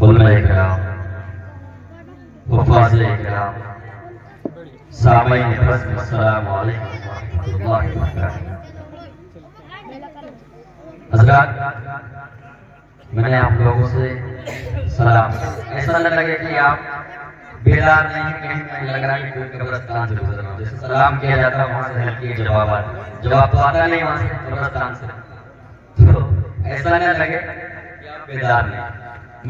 हज़रात, मैंने आप लोगों से सलाम। ऐसा न लगे कि आप बेदार नहीं, कहीं लग रहा है कि कब्रिस्तान से गुजर रहे हो। जैसे सलाम किया जाता है वहाँ से हल्के जवाब तो आता नहीं वहाँ से कब्रिस्तान से। तो ऐसा न लगे कि आप बेदार नहीं।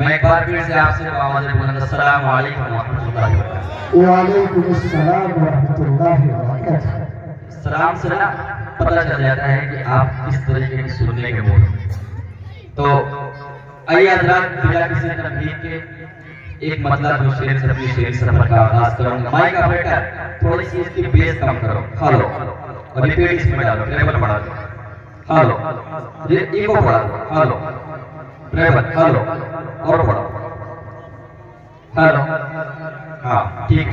मैं एक बार फिर से आपसे आवाज़ बुलंद अस्सलाम वालेकुम व रहमतुल्लाहि व बरकातहू। वालेकुम अस्सलाम व रहमतुल्लाहि व बरकातहू। सलाम से ना पता चल जाता है कि आप किस तरीके के सुनने के मूड। तो आइए हज़रात, बिना किसी तरह के एक मतलब जो शेर से अपनी शेर सफर का आगाज करूंगा। माइक ऑपरेटर, थोड़ी सी इसकी बेस कम करो। हेलो, और रिपीट इसमें डालो, ट्रेबल बढ़ा दो। हेलो, ये इको बढ़ा दो। हेलो, ट्रेबल, हेलो और बढ़ाओ। हेलो, हां ठीक।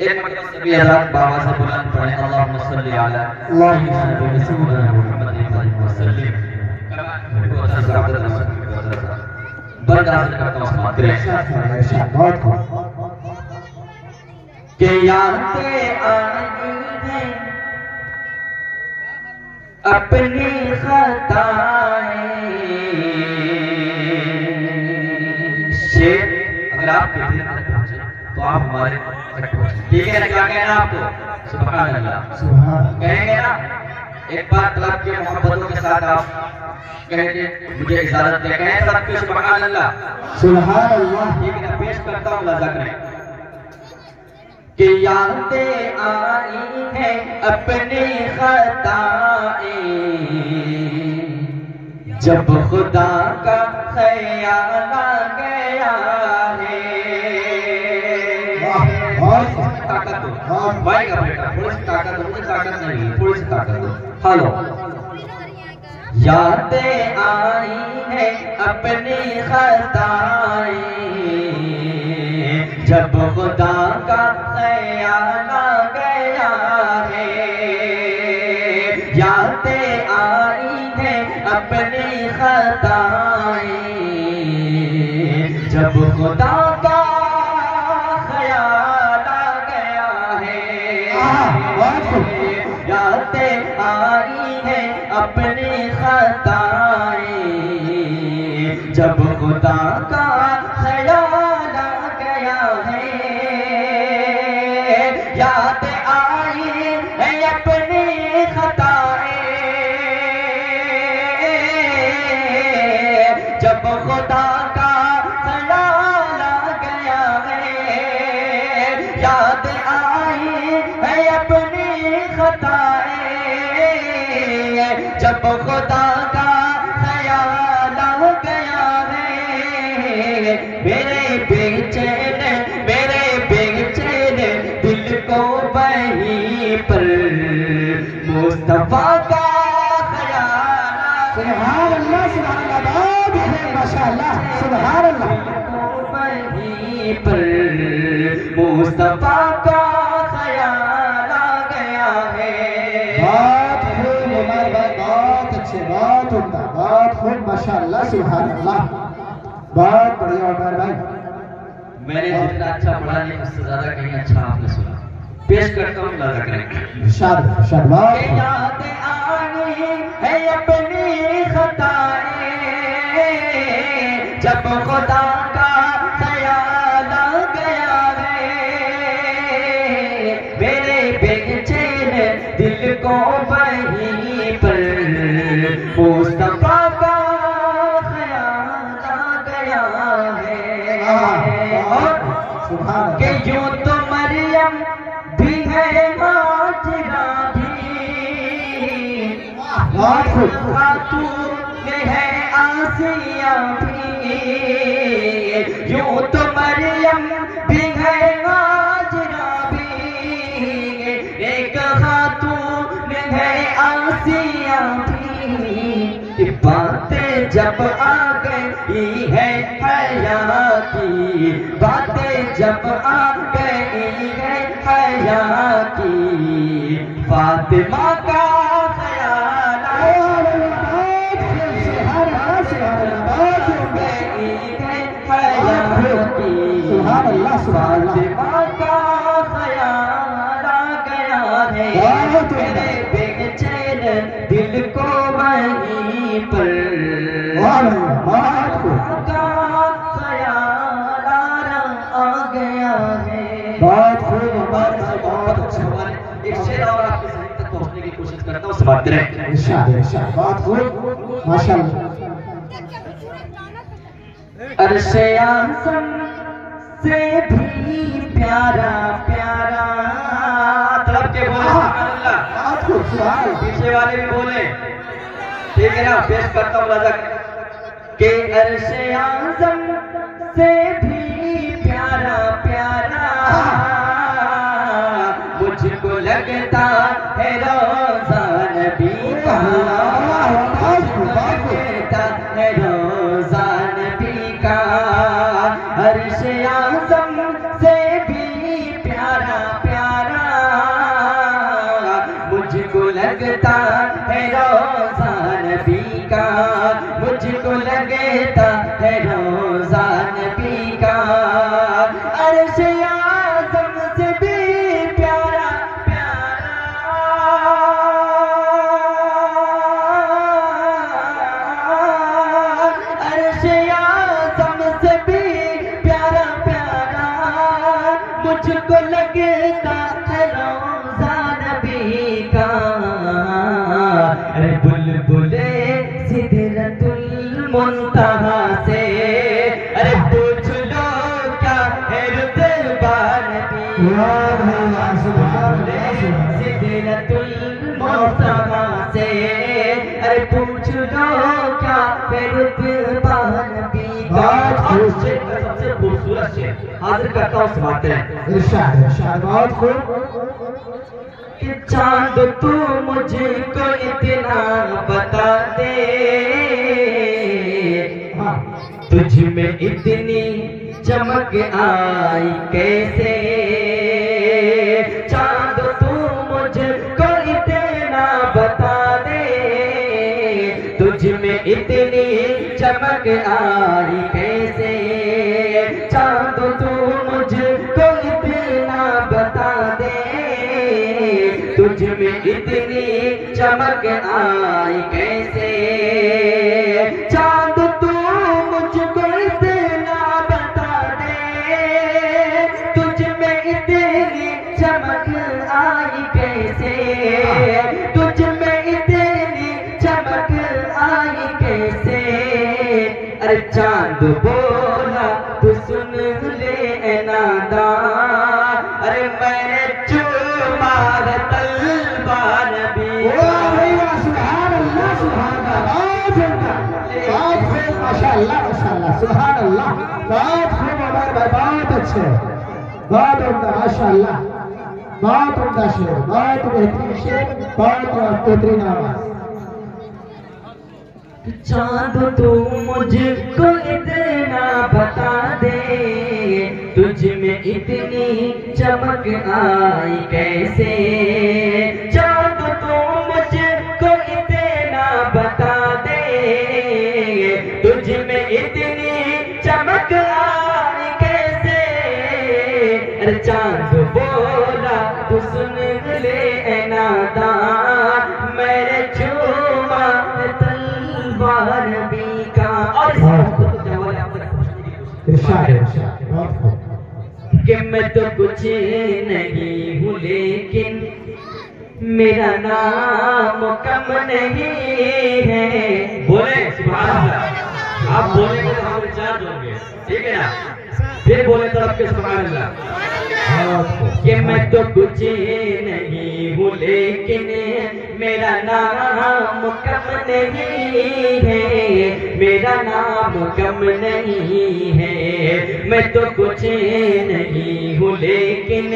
एक मतलब सभी हज़रात बाबा से बुलंद पढ़े अल्लाहुम्मा सल्ली अला मुहम्मद वसल्लम। बर्दाश्त करता हूं मात्र शाबाश को के यार के आगे अपनी खताएं शेर। अगर आप किसी तक पहुंचे तो आप हमारे तक पहुंचे। ठीक है ना? क्या कहना आपको? सुभान अल्लाह, सुभान कहेंगे ना? एक बात आपके मोहब्बतों के साथ आप कहेंगे मुझे इजाजत दे। कहें सबके सुभान अल्लाह, सुभान अल्लाह। ठीक है, पेश करता हूँ लज़ा करें कि यादें आई हैं अपनी खताएं, जब खुदा का ख्याल आ गया है। ताकत दो भाई का बेटा, थोड़ी सी ताकत दो। मुझे ताकत नहीं, थोड़ी सी ताकत दो। हेलो, यादें आई हैं अपनी खताएं, जब खुदा का ख्याल आ गया है। यादें आई हैं अपनी खताएं, जब खुदा का ख्याल आ गया है। यादें आई हैं अपनी खताएं, जब खुदा का ख्याल आ गया है। याद आई है अपनी खताएं, जब खुदा का ख्याल आ गया है। याद आई है अपनी खताएं, जब खुदा का ख्याल आ गया है। मेरे बेचैन दिल को वहीं पर मुस्तफा का ख्याल। सुभान अल्लाह, वहीं पर मुस्तफा का ख्याल आ गया है। बहुत उम्दा, बहुत खूब, माशाअल्लाह, सुभानअल्लाह, बहुत बढ़िया। उमर भाई, मैंने जितना अच्छा पढ़ा नहीं, उससे ज्यादा कहीं अच्छा आपने सुना। पेश करता हूँ लगा करेंगे शाबाश। यादें आई है अपनी खताएं, जब खुदा का ख्याल आ गया है। मेरे बेचैन दिल को वहीं पर मुस्तफा का ख्याल आ गया है। और के यूं तो मरियम भी है, हाजरा भी, और खातून है आसिया भी। यूं तो मरियम भी है, हाजरा भी, एक खातून है आसिया भी। बातें जब आ गई है हया की, बातें जब आ गई है हया की, फातिमा का ख्याल आ गई है। सुभान अल्लाह सुभान अल्लाह का ख्याल आ गया है तेरे बेचैन दिल को वहीं पर का ख्याल आ गया है। बहुत खूब बहुत अच्छा बात एक शेर और आपके सही तक पहुंचने की कोशिश करता हूँ समाप्त करें इंशाअल्लाह। बहुत खूब माशाअल्लाह। अर्शे आज़म से भी प्यारा प्यारा तलब के बोलो अल्लाह। पीछे वाले भी बोले ठीक है ना। पेश करता हूँ लज़क के अर्शे आज़म से भी प्यारा प्यारा मुझको लगता है रोज़ा नबी का। मुझको लगता है रोज़ा नबी का। अर्शे आज़म से भी प्यारा प्यारा मुझको लगता है रोज़ा नबी का। मुझको लगता है रोज़ा नबी का। अर्शे आज़म से भी प्यारा प्यारा अर्शे आज़म से भी प्यारा प्यारा मुझको लगता है रोज़ा नबी का। अरे बुलबुले सिदरतुल मुंतहा से अरे पूछ लो क्या है रुतबा नबी सिदरतुल मुंतहा से। अरे पूछ लो क्या है रुतबा नबी का। सबसे खूबसूरत शेर हाजिर करता हूँ समाते हैं इरशाद इरशाद। बहुत खूब कि चांद तू मुझको इतना बता दे तुझ में इतनी चमक आई कैसे। चांद तू मुझको इतना बता दे तुझ में इतनी चमक आई कैसे। चांद तू मुझको इतना बता दे तुझ में इतनी चमक आई कैसे। चांद तू मुझको इतना बता दे तुझ में इतनी चमक आई कैसे। तुझ में इतनी चमक आई कैसे। अरे चांद बोला तू सुन ले ऐ नादा। अरे मैंने चूमा तलबा नबी सुभान अल्लाह सुभान अल्लाह। माशाअल्लाह माशाअल्लाह सुभान अल्लाह। बहुत खूब हमारे भाई बहुत अच्छे बहुत उम्दा माशाअल्लाह बहुत उम्दा शेर बहुत बेहतरीन शेर बहुत बेहतरीन आवाज। चांद तू मुझको इतना बता दे तुझ में इतनी चमक आई कैसे। चांद तू मुझको इतना बता दे तुझ में इतनी चमक आई कैसे। अरे चांद बोला तू सुन ले ऐ नादा। मेरे झूमा नबी का और कि मैं तो कुछ नहीं हूँ लेकिन मेरा नाम कम नहीं है। बोले आप बोलेंगे तो हम इंचार्ज होंगे ठीक है ना। फिर बोले तो आपके सुभान अल्लाह कि मैं तो कुछ नहीं हूँ लेकिन मेरा नाम कम नहीं है। मेरा नाम कम नहीं है। मैं तो कुछ नहीं हूँ लेकिन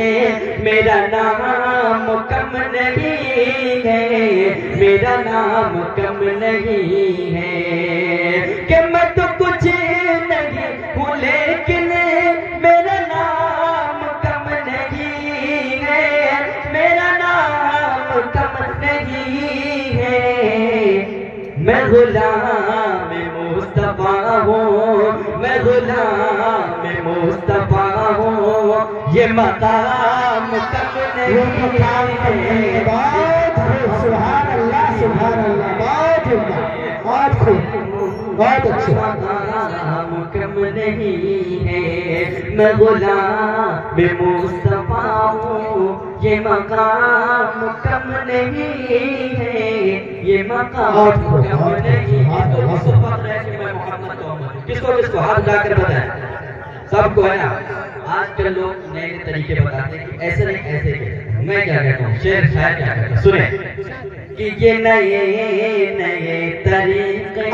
मेरा नाम कम नहीं है। मेरा नाम कम नहीं है। कि मैं तो कुछ नहीं हूँ लेकिन मेरा नाम कम नहीं है। मेरा नाम कम नहीं है। मैं गुलाम मुस्तफा हूँ मैं गुलाम मुस्तफा वो ये मकाम सुभान अल्लाह सुभान अल्लाह, बहुत खूब बहुत अच्छे नहीं है। मैं गुलाम मुस्तफा हूँ, ये मकाम कम नहीं है, ये मकाम कम नहीं है। तो किसको किसको हाथ जाकर बताए सबको है ना। आजकल लोग नए तरीके बताते हैं, ऐसे नहीं ऐसे नहीं। मैं क्या कहता हूँ, शेर शायर क्या कहता है सुने कि ये नए नए तरीके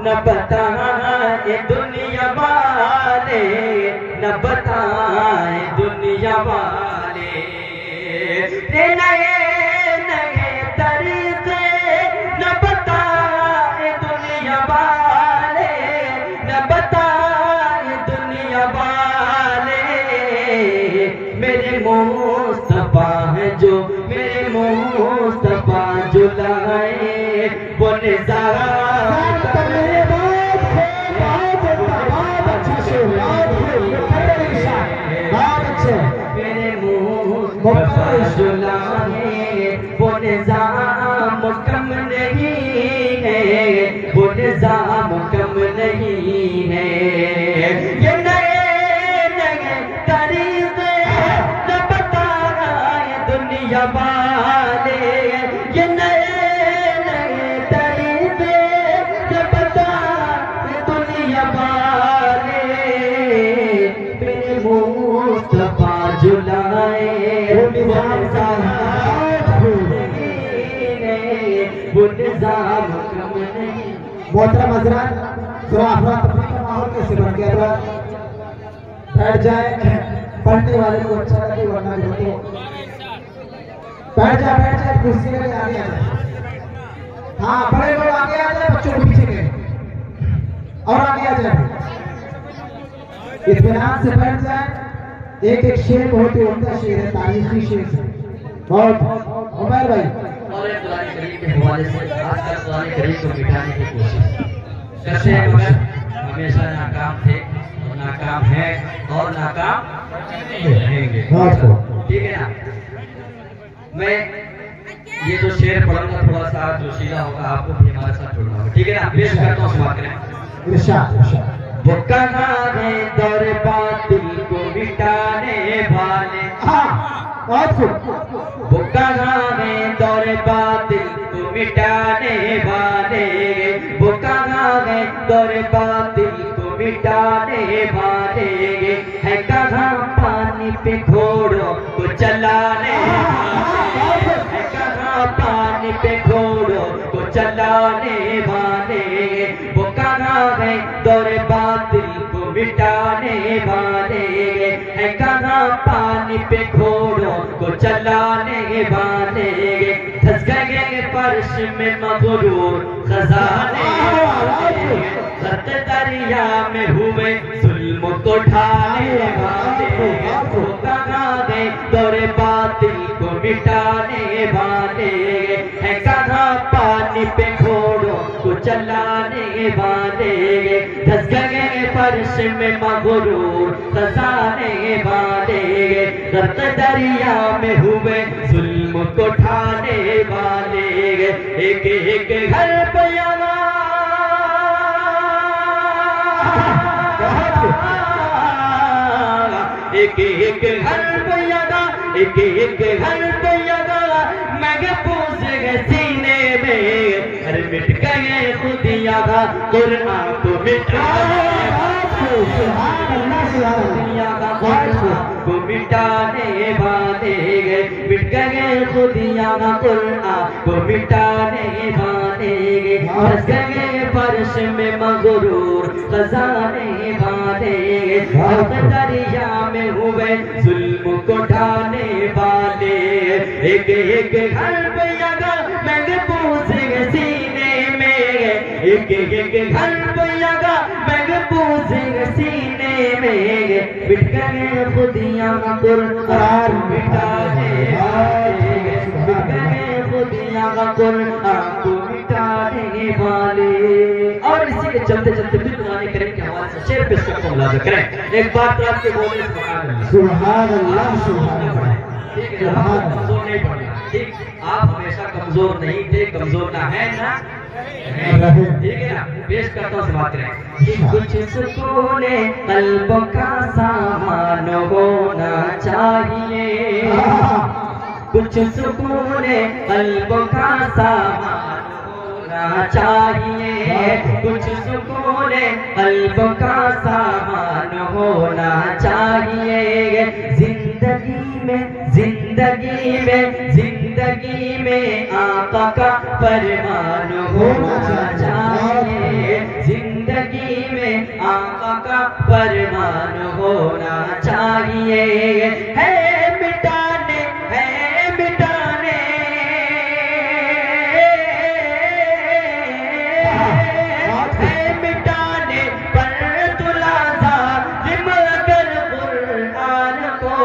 न बताए दुनिया वाले, न बताए दुनिया वाले, नए नए तरीके न बताए दुनिया वाले, न बताए मुस्तफा है जो मेरे मुस्तफा जो लाए वो नजारा। मेरे मुस्तफा जो लाए वो निजाम कम नहीं है, वो निजाम कम नहीं है। ये नए नए तरीके वाले, ये नए नए तरीके न बताए दुनिया वाले, मेरे मुस्तफा जो लाए मोहतरम हज़रात बैठ जाए। पढ़ने वाले को अच्छा लगे वरना बैठ जा कुर्सी में आगे आ जाए। हाँ बड़े लोग आगे आ जाए, बच्चों को पीछे गए और आगे आ जाए, इत्मीनान से बैठ जाए। एक एक शेर बहुत ही उम्दा शेर है, तारीखी शेर है। बहुत उमर भाई कुरान करीम के हवाले से आजकल कुरान करीम को मिटाने की कोशिश करते हैं, मगर हमेशा नाकाम थे और नाकाम है और नाकाम रहेंगे। ठीक है ना। मैं ये जो शेर पढ़ूंगा थोड़ा सा जोशीला होगा, आपको भी हमारे साथ जुड़ना होगा। ठीक है ना। पेश करता हूँ समाज में इरशाद। वो कनाने दौर बातिल को मिटाने वाले, वो कनाने दौर बातिल को मिटाने वाले, वो कनाने दौर बातिल को मिटाने वाले है। कहाँ पानी पे घोड़ों को चलाने वाले है, कहाँ पानी पे घोड़ों को चलाने वाले, वो कहाँ है दौरे बातिल को मिटाने वाले है। कहाँ पानी पे घोड़ों को चलाने वाले, धस गए फर्श में मगरूर खजाने वाले, खत दरिया में हुए जुल्म को ढाने वाले, वो कहाँ गए दौरे बातिल को मिटाने वाले है। कहाँ पानी पे घोड़ों को चलाने वाले, धस गए फर्श में मगरूर खजाने वाले, खत दरिया में हुए जुल्म को ढाने वाले। एक एक घर पे एक एक घर पे अदा, एक एक घर पे अदा, मैं पूछ गए सीने में घर मिट गए खुद यादा, कुरान को मिटाने को मिटाने वाले गए, मिट गए खुद यादा, कुरान को मिटाने वाले गए, हंस गए फर्श में मगरूर खजाने वाले, हक दरिया में हुए जुल्म को ढाने वाले। एक एक घर पे अदा मैं पूछ गए सीने में, एक एक घर पे अदा मैं पूछ गए सीने में, मिट गए खुदिया का कुरान मिटाने वाले, मिट गए खुदिया का कुरान मिटाने वाले। और इसी के चलते चलते भी पुराने करीम के हवाले से शेर पेश करके मुलाजा करें। एक बात तो आपके बोलने से सुभान अल्लाह सुभान अल्लाह, ठीक है, कमजोर नहीं पड़े, ठीक, आप हमेशा कमजोर नहीं थे, कमजोर ना है ना, ठीक है ना, पेश करता हूँ समाप्त करें। कुछ सुकूने कल्ब का सामान होना चाहिए, कुछ सुकूने कल्ब का सामान होना चाहिए, कुछ सुकूने कल्ब का सामान होना चाहिए। जिंदगी में आका का फरमान होना चाहिए, जिंदगी में आका का फरमान होना चाहिए। है मिटाने पर तुला ज़ालिम अगर कुरान को,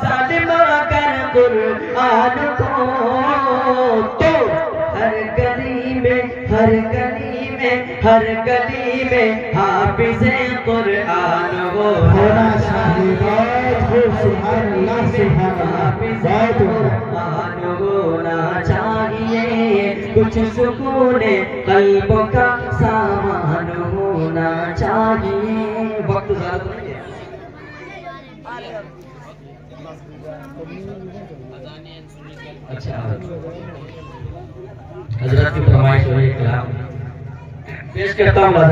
ज़ालिम अगर कुरान को, हर गली में हाफिज़े कुरान होना चाहिए, कुरान होना चाहिए। कुछ सुकूने कल्ब का सामान होना चाहिए। वक्त ज़्यादा नहीं है, अच्छा हजरत की फरमाइश हुई कलाम पेश करता हूँ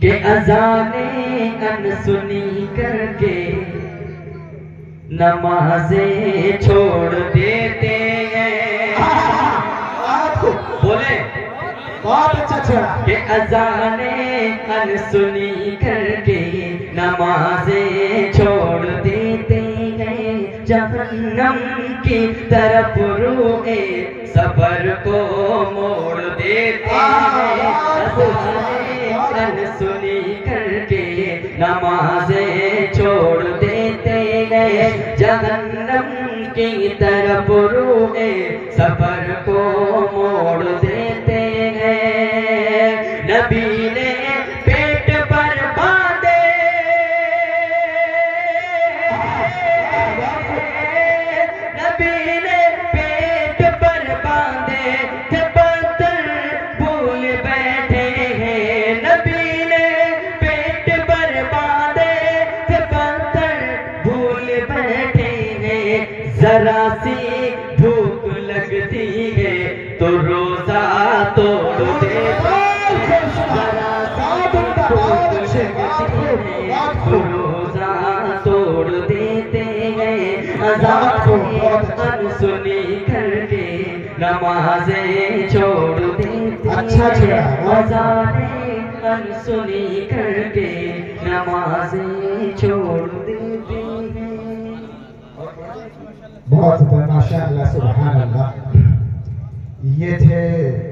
कि अजाने अनसुनी करके नमाजें छोड़ देते हैं। बोले बहुत अच्छा छोड़ा। कि अजाने अनसुनी करके नमाजें छोड़ देते हैं, जहन्नम की तरफ रुए सबर को मोड़ देते हैं। अनसुनी करके नमाजें छोड़ देते हैं, जहन्नम की तरफ रुए सबर को मोड़ देते हैं। नबी ने जरा सी भूख लगती है तो रोजा तोड़ देते हैं, जरा सी भूख लगती है तो रोजा तोड़ देते हैं। अजान सुनी करके नमाजें छोड़ देते हैं, अजान सुनी करके नमाजें छोड़ देते हैं। बहुत माशाअल्लाह सुभान अल्लाह। ये थे